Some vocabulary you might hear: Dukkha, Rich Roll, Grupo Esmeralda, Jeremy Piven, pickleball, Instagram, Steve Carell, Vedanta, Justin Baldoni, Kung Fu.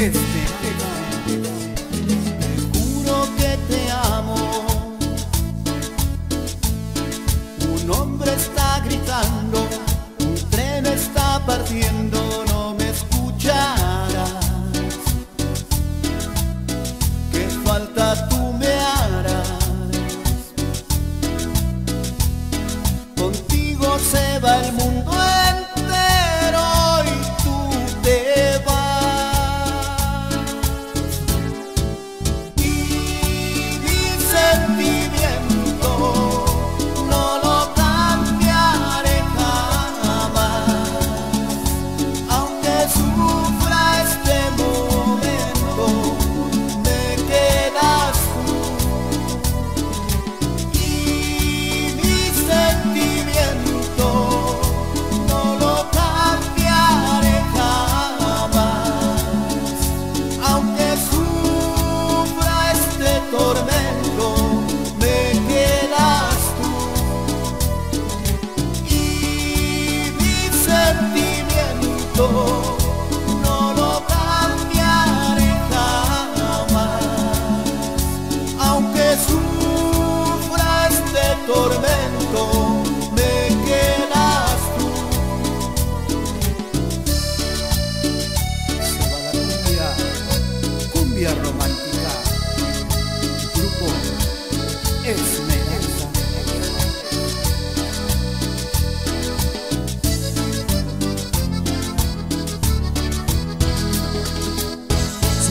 que te amo, te juro que te amo. Un hombre está gritando, un tren está partiendo, no me escucharás. ¿Qué falta tú me harás? Contigo se va el mundo entero y tú te vas. Y mi sentimiento no lo cambiaré jamás, aunque sufra este momento, me quedas tú. Y mi sentimiento no lo cambiaré jamás, aunque sufra este tormento, me quedas tú. Y mi sentimiento no lo cambiaré jamás, aunque sufra este tormento, me quedas tú. Se va la cumbia, cumbia romántica, Grupo Esmeralda. Si